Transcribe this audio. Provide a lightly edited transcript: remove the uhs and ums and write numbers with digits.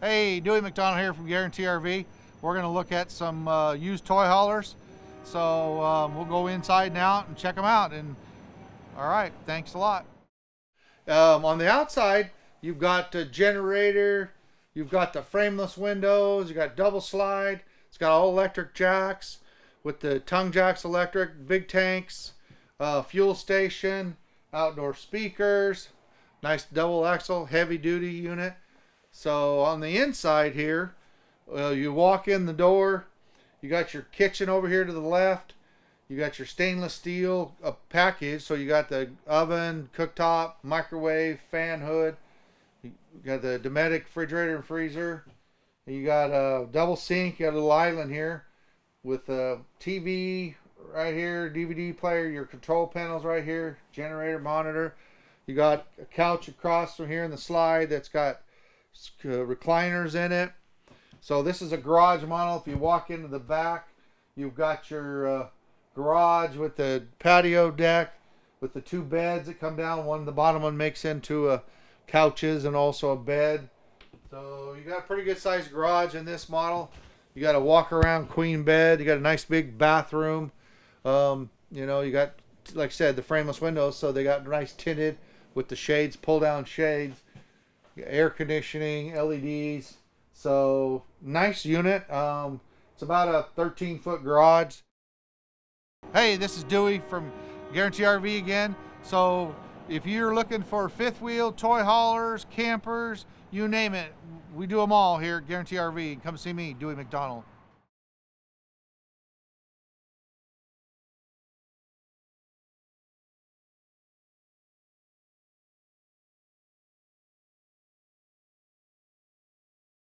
Hey, Dewey McDonald here from Guaranty RV. We're going to look at some used toy haulers. So we'll go inside and out and check them out. And all right, thanks a lot. On the outside, you've got the generator, you've got the frameless windows, you got double slide, it's got all electric jacks with the tongue jacks electric, big tanks, fuel station, outdoor speakers, nice double axle, heavy duty unit. So on the inside here, you walk in the door, you got your kitchen over here to the left, you got your stainless steel package, so you got the oven, cooktop, microwave, fan hood, you got the Dometic refrigerator and freezer, and you got a double sink, you got a little island here with a TV right here, DVD player, your control panels right here, generator, monitor. You got a couch across from here in the slide that's got recliners in it. So this is a garage model. If you walk into the back, you've got your garage with the patio deck with the two beds that come down. One, the bottom one makes into couches and also a bed. So you got a pretty good sized garage in this model. You got a walk around queen bed. You got a nice big bathroom. You know, you got, like I said, the frameless windows, so they got nice tinted with the shades, pull down shades. Air conditioning, LEDs, so nice unit. It's about a 13-foot garage. Hey, this is Dewey from Guaranty RV again. So if you're looking for fifth wheel, toy haulers, campers, you name it, we do them all here at Guaranty RV. Come see me, Dewey McDonald.